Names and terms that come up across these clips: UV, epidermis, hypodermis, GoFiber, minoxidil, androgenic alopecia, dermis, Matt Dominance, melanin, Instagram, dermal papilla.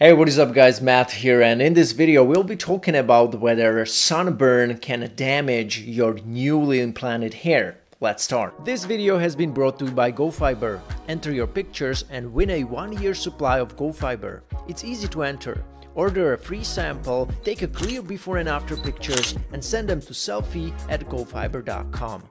Hey, what is up guys, Matt here, and in this video we'll be talking about whether sunburn can damage your newly implanted hair. Let's start. This video has been brought to you by GoFiber. Enter your pictures and win a 1-year supply of GoFiber. It's easy to enter. Order a free sample, take a clear before and after pictures and send them to selfie@gofiber.com.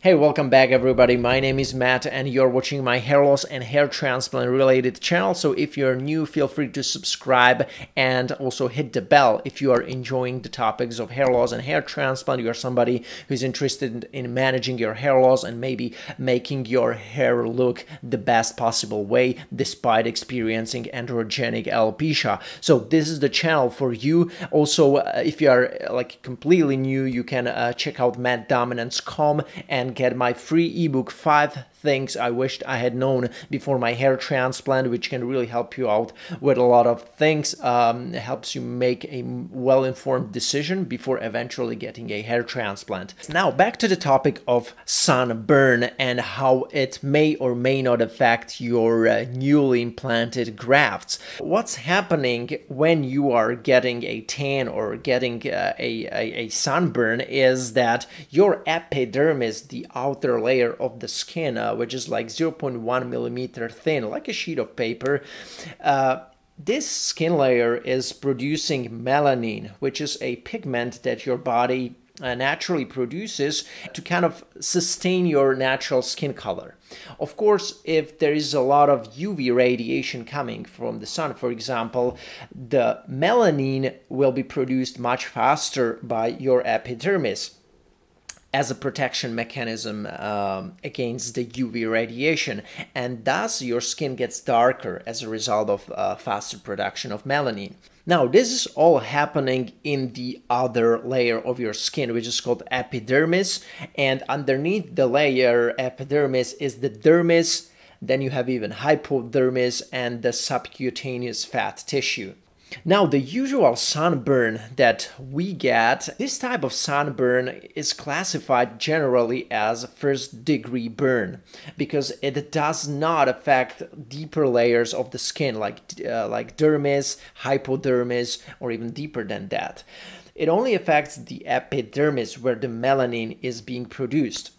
Hey, welcome back everybody, my name is Matt and you're watching my hair loss and hair transplant related channel, so if you're new, feel free to subscribe and also hit the bell if you are enjoying the topics of hair loss and hair transplant, you're somebody who's interested in managing your hair loss and maybe making your hair look the best possible way despite experiencing androgenic alopecia. So this is the channel for you. Also, if you are like completely new, you can check out mattdominance.com and get my free ebook, 5 Things I Wished I Had Known Before My Hair Transplant, which can really help you out with a lot of things. It helps you make a well-informed decision before eventually getting a hair transplant. Now, back to the topic of sunburn and how it may or may not affect your newly implanted grafts. What's happening when you are getting a tan or getting a sunburn is that your epidermis, the outer layer of the skin, which is like 0.1 millimeter thin, like a sheet of paper, this skin layer is producing melanin, which is a pigment that your body naturally produces to kind of sustain your natural skin color. Of course, if there is a lot of UV radiation coming from the sun, for example, the melanin will be produced much faster by your epidermis as a protection mechanism against the UV radiation, and thus your skin gets darker as a result of faster production of melanin. Now, this is all happening in the other layer of your skin, which is called epidermis, and underneath the layer epidermis is the dermis, then you have even hypodermis and the subcutaneous fat tissue. Now, the usual sunburn that we get, this type of sunburn is classified generally as first-degree burn because it does not affect deeper layers of the skin like dermis, hypodermis, or even deeper than that. It only affects the epidermis where the melanin is being produced.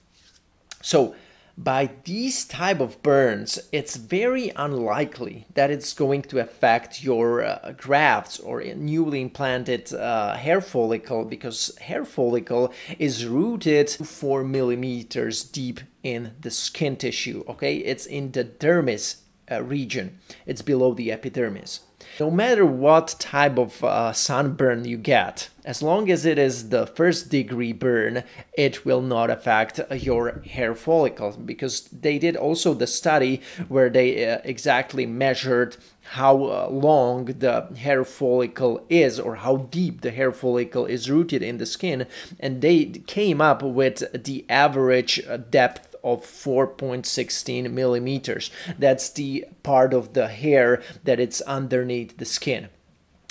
So, by these type of burns, it's very unlikely that it's going to affect your grafts or newly implanted hair follicle, because hair follicle is rooted 4 millimeters deep in the skin tissue, okay? It's in the dermis region. It's below the epidermis. No matter what type of sunburn you get, as long as it is the first-degree burn, it will not affect your hair follicles, because they did also the study where they exactly measured how long the hair follicle is or how deep the hair follicle is rooted in the skin, and they came up with the average depth of 4.16 millimeters. That's the part of the hair that it's underneath the skin.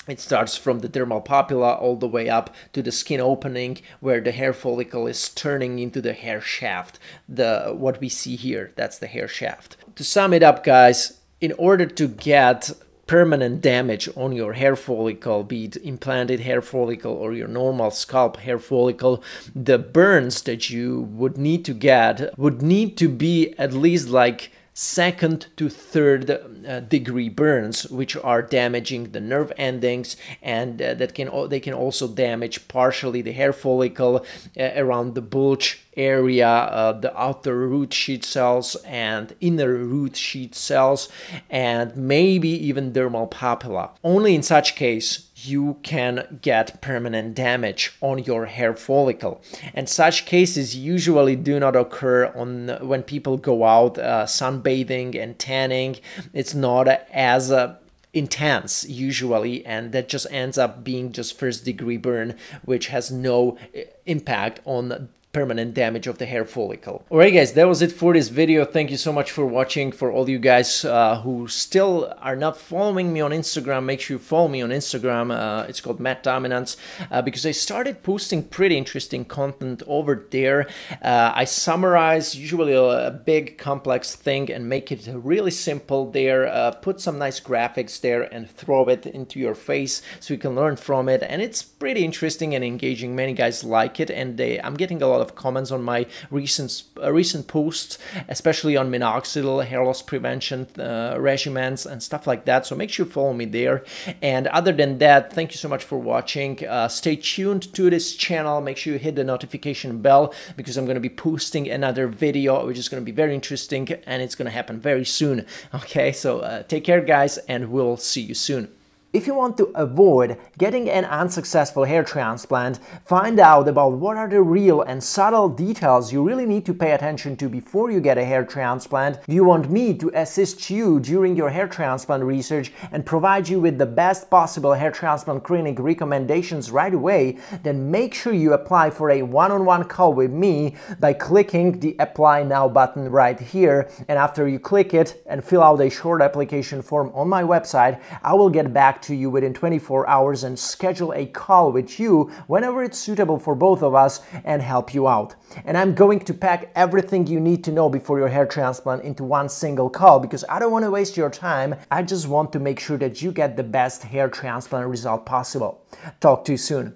It starts from the dermal papilla all the way up to the skin opening where the hair follicle is turning into the hair shaft. What we see here, that's the hair shaft. To sum it up, guys, in order to get permanent damage on your hair follicle, be it implanted hair follicle or your normal scalp hair follicle, the burns that you would need to get would need to be at least like second to third degree burns, which are damaging the nerve endings, and they can also damage partially the hair follicle around the bulge area, the outer root sheath cells and inner root sheath cells, and maybe even dermal papilla. Only in such case you can get permanent damage on your hair follicle, and such cases usually do not occur when people go out sunbathing and tanning. It's not as intense usually, and that just ends up being just first degree burn, which has no impact on permanent damage of the hair follicle. Alright guys, that was it for this video. Thank you so much for watching. For all you guys who still are not following me on Instagram, make sure you follow me on Instagram. It's called Matt Dominance, because I started posting pretty interesting content over there. I summarize usually a big complex thing and make it really simple there, put some nice graphics there and throw it into your face so you can learn from it, and it's pretty interesting and engaging. Many guys like it, and I'm getting a lot of comments on my recent posts, especially on minoxidil, hair loss prevention regimens and stuff like that. So make sure you follow me there. And other than that, thank you so much for watching. Stay tuned to this channel. Make sure you hit the notification bell, because I'm going to be posting another video which is going to be very interesting, and it's going to happen very soon. Okay, so take care guys, and we'll see you soon. If you want to avoid getting an unsuccessful hair transplant, find out about what are the real and subtle details you really need to pay attention to before you get a hair transplant. You want me to assist you during your hair transplant research and provide you with the best possible hair transplant clinic recommendations right away? Then make sure you apply for a one-on-one call with me by clicking the Apply Now button right here. And after you click it and fill out a short application form on my website, I will get back to you within 24 hours and schedule a call with you whenever it's suitable for both of us and help you out. And I'm going to pack everything you need to know before your hair transplant into one single call, because I don't want to waste your time. I just want to make sure that you get the best hair transplant result possible. Talk to you soon.